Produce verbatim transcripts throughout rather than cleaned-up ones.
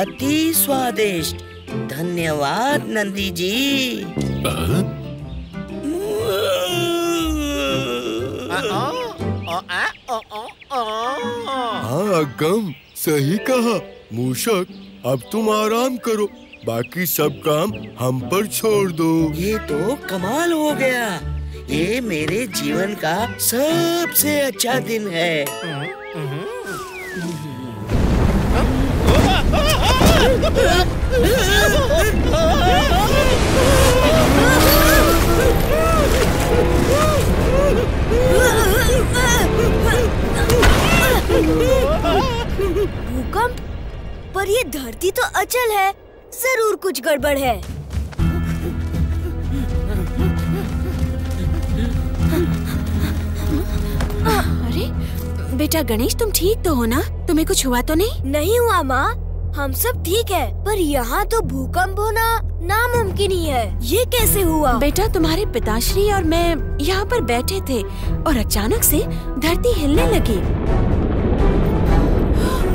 अति स्वादिष्ट, धन्यवाद नंदी जी। हाँ अगम, सही कहा मूषक, अब तुम आराम करो, बाकी सब काम हम पर छोड़ दो। ये तो कमाल हो गया, ये मेरे जीवन का सबसे अच्छा दिन है। भूकंप? पर ये धरती तो अचल है, जरूर कुछ गड़बड़ है। अरे बेटा गणेश, तुम ठीक तो हो ना? तुम्हें कुछ हुआ तो नहीं? नहीं हुआ माँ, हम सब ठीक है, पर यहाँ तो भूकंप होना नामुमकिन ही है। ये कैसे हुआ? बेटा तुम्हारे पिताश्री और मैं यहाँ पर बैठे थे और अचानक से धरती हिलने लगी।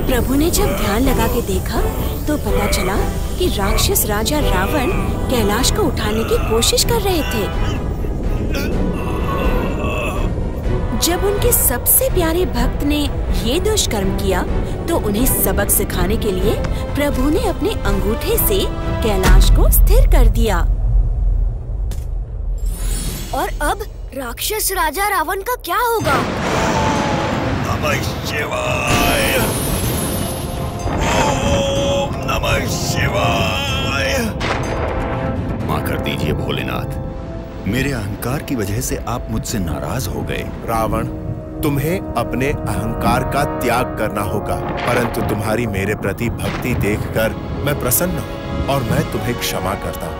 प्रभु ने जब ध्यान लगा के देखा तो पता चला कि राक्षस राजा रावण कैलाश को उठाने की कोशिश कर रहे थे। जब उनके सबसे प्यारे भक्त ने ये दुष्कर्म किया तो उन्हें सबक सिखाने के लिए प्रभु ने अपने अंगूठे से कैलाश को स्थिर कर दिया। और अब राक्षस राजा रावण का क्या होगा? नमः शिवाय, ओम नमः शिवाय। माफ कर दीजिए भोलेनाथ, मेरे अहंकार की वजह से आप मुझसे नाराज हो गए। रावण, तुम्हें अपने अहंकार का त्याग करना होगा, परंतु तुम्हारी मेरे प्रति भक्ति देखकर मैं प्रसन्न हूँ और मैं तुम्हें क्षमा करता हूँ।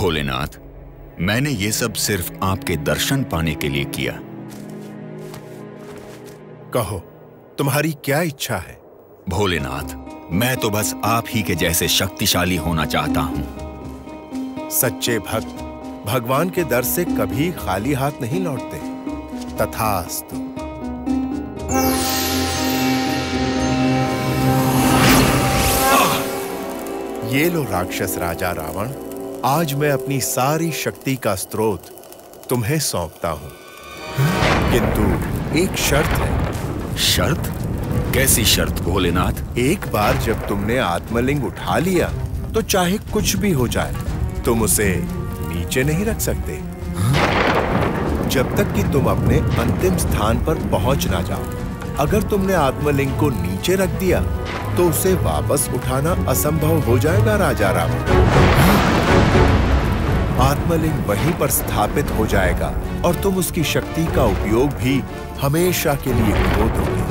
भोलेनाथ, मैंने ये सब सिर्फ आपके दर्शन पाने के लिए किया। कहो, तुम्हारी क्या इच्छा है? भोलेनाथ, मैं तो बस आप ही के जैसे शक्तिशाली होना चाहता हूँ। सच्चे भक्त भगवान के दर से कभी खाली हाथ नहीं लौटते। तथास्तु। ये लो राक्षस राजा रावण, आज मैं अपनी सारी शक्ति का स्रोत तुम्हें सौंपता हूँ, किंतु एक शर्त है। शर्त? कैसी शर्त भोलेनाथ? एक बार जब तुमने आत्मलिंग उठा लिया तो चाहे कुछ भी हो जाए तुम उसे नीचे नहीं रख सकते, जब तक कि तुम अपने अंतिम स्थान पर पहुंच ना जाओ। अगर तुमने आत्मलिंग को नीचे रख दिया तो उसे वापस उठाना असंभव हो जाएगा राजा रावण। आत्मलिंग वहीं पर स्थापित हो जाएगा और तुम उसकी शक्ति का उपयोग भी हमेशा के लिए खो दोगे।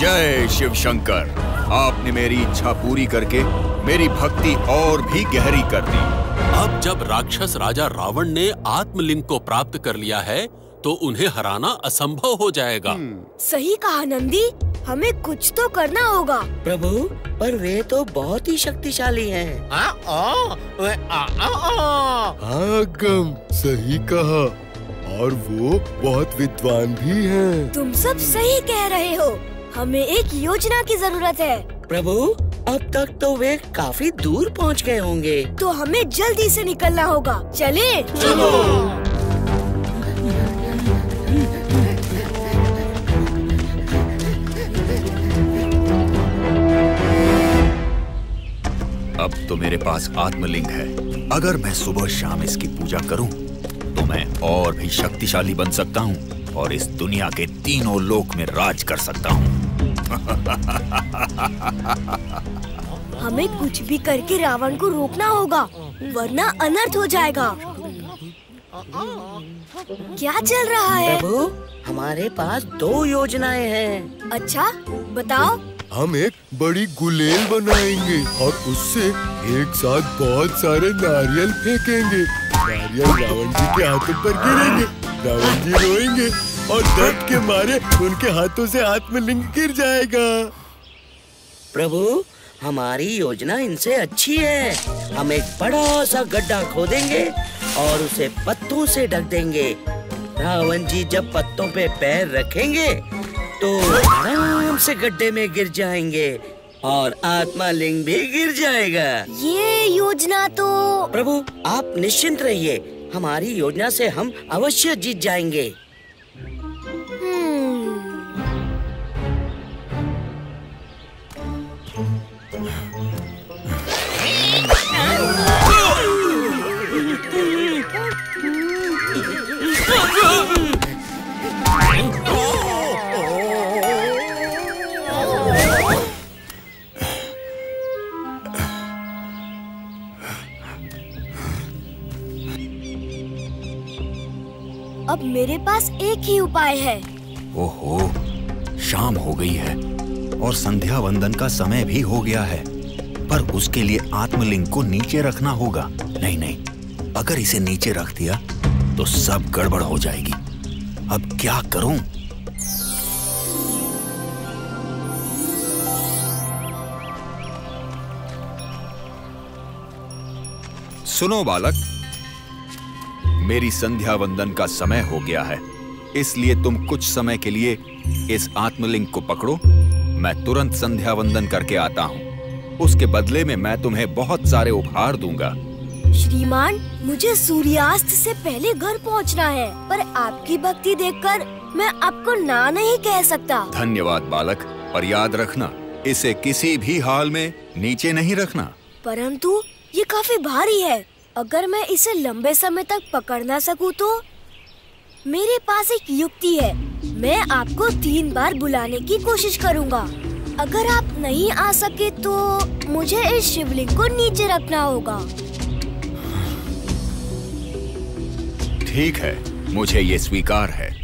जय शिव शंकर, आपने मेरी इच्छा पूरी करके मेरी भक्ति और भी गहरी कर दी। अब जब राक्षस राजा रावण ने आत्मलिंग को प्राप्त कर लिया है तो उन्हें हराना असंभव हो जाएगा। सही कहा नंदी, हमें कुछ तो करना होगा। प्रभु, पर वे तो बहुत ही शक्तिशाली हैं। हाँ गम, सही कहा, और वो बहुत विद्वान भी हैं। तुम सब सही कह रहे हो, हमें एक योजना की जरूरत है। प्रभु, अब तक तो वे काफी दूर पहुंच गए होंगे, तो हमें जल्दी से निकलना होगा। चलें। चलो। अब तो मेरे पास आत्मलिंग है, अगर मैं सुबह शाम इसकी पूजा करूं, तो मैं और भी शक्तिशाली बन सकता हूं और इस दुनिया के तीनों लोक में राज कर सकता हूँ। हमें कुछ भी करके रावण को रोकना होगा, वरना अनर्थ हो जाएगा। क्या चल रहा है? प्रभु, हमारे पास दो योजनाएं हैं। अच्छा, बताओ। हम एक बड़ी गुलेल बनाएंगे और उससे एक साथ बहुत सारे नारियल फेंकेंगे। नारियल रावण जी के हाथों पर गिरेंगे, रावण जी रोएंगे और दर्द के मारे उनके हाथों से आत्मलिंग गिर जाएगा। प्रभु, हमारी योजना इनसे अच्छी है। हम एक बड़ा सा गड्ढा खोदेंगे और उसे पत्तों से ढक देंगे। रावण जी जब पत्तों पे पैर रखेंगे तो आराम से गड्ढे में गिर जाएंगे और आत्मालिंग भी गिर जाएगा। ये योजना तो प्रभु आप निश्चिंत रहिए, हमारी योजना से हम अवश्य जीत जाएंगे। अब मेरे पास एक ही उपाय है। ओहो, शाम हो गई है और संध्या वंदन का समय भी हो गया है, पर उसके लिए आत्मलिंग को नीचे रखना होगा। नहीं नहीं, अगर इसे नीचे रख दिया तो सब गड़बड़ हो जाएगी। अब क्या करूं? सुनो बालक, मेरी संध्या वंदन का समय हो गया है, इसलिए तुम कुछ समय के लिए इस आत्मलिंग को पकड़ो। मैं तुरंत संध्या वंदन करके आता हूँ, उसके बदले में मैं तुम्हें बहुत सारे उपहार दूंगा। श्रीमान, मुझे सूर्यास्त से पहले घर पहुँचना है, पर आपकी भक्ति देखकर मैं आपको ना नहीं कह सकता। धन्यवाद बालक, पर याद रखना इसे किसी भी हाल में नीचे नहीं रखना। परंतु ये काफी भारी है, अगर मैं इसे लंबे समय तक पकड़ ना सकूं तो? मेरे पास एक युक्ति है, मैं आपको तीन बार बुलाने की कोशिश करूंगा। अगर आप नहीं आ सके तो मुझे इस शिवलिंग को नीचे रखना होगा। ठीक है, मुझे ये स्वीकार है।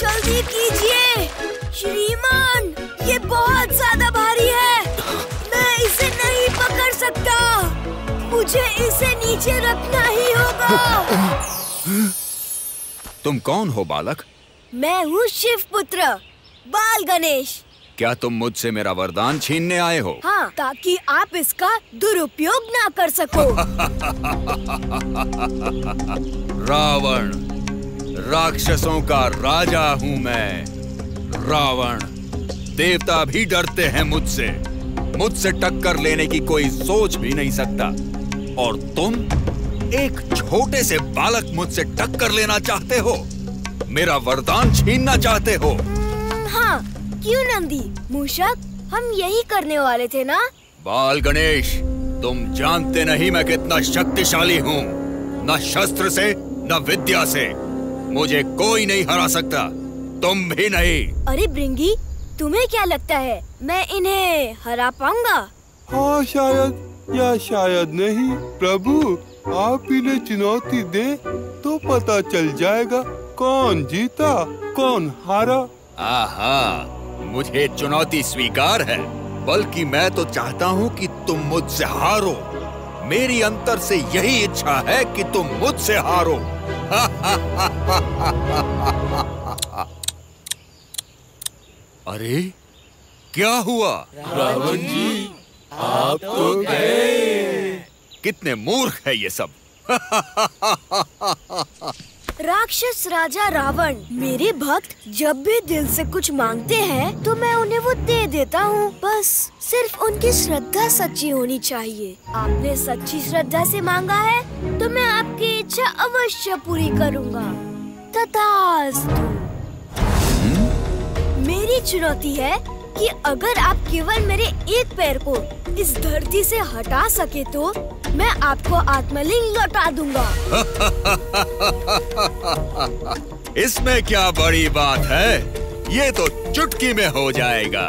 जल्दी कीजिए श्रीमान, ये बहुत ज्यादा भारी है, मैं इसे नहीं पकड़ सकता। मुझे इसे नीचे रखना ही होगा। तुम कौन हो बालक? मैं हूँ शिव पुत्र बाल गणेश। क्या तुम मुझसे मेरा वरदान छीनने आए हो? हाँ, ताकि आप इसका दुरुपयोग ना कर सको। रावण, राक्षसों का राजा हूँ मैं। रावण, देवता भी डरते हैं मुझसे। मुझसे टक्कर लेने की कोई सोच भी नहीं सकता, और तुम एक छोटे से बालक मुझसे टक्कर लेना चाहते हो, मेरा वरदान छीनना चाहते हो। हाँ, क्यों नंदी मूषक, हम यही करने वाले थे ना। बाल गणेश, तुम जानते नहीं मैं कितना शक्तिशाली हूँ। न शस्त्र से न विद्या से मुझे कोई नहीं हरा सकता, तुम भी नहीं। अरे ब्रिंगी, तुम्हें क्या लगता है मैं इन्हें हरा पाऊंगा? हाँ शायद, या शायद नहीं। प्रभु आप इन्हें चुनौती दे तो पता चल जाएगा कौन जीता कौन हारा। आहा, मुझे चुनौती स्वीकार है, बल्कि मैं तो चाहता हूँ कि तुम मुझसे हारो। मेरी अंतर से यही इच्छा है कि तुम मुझसे हारो। अरे क्या हुआ? रावण जी आप तो गए। कितने मूर्ख है ये सब। राक्षस राजा रावण, मेरे भक्त जब भी दिल से कुछ मांगते हैं तो मैं उन्हें वो दे देता हूँ। बस सिर्फ उनकी श्रद्धा सच्ची होनी चाहिए। आपने सच्ची श्रद्धा से मांगा है तो मैं आपकी इच्छा अवश्य पूरी करूँगा। तथास्तु। मेरी चुनौती है कि अगर आप केवल मेरे एक पैर को इस धरती से हटा सके तो मैं आपको आत्मलिंग लौटा दूंगा। इसमें क्या बड़ी बात है, ये तो चुटकी में हो जाएगा।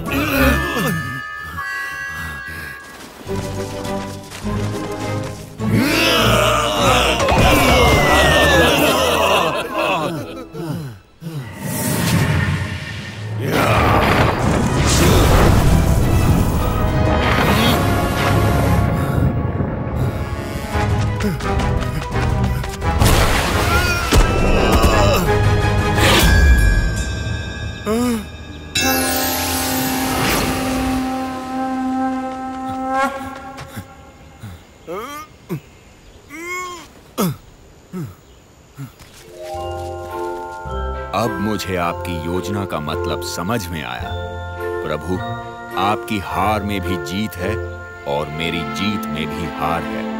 मुझे आपकी योजना का मतलब समझ में आया। प्रभु, आपकी हार में भी जीत है और मेरी जीत में भी हार है।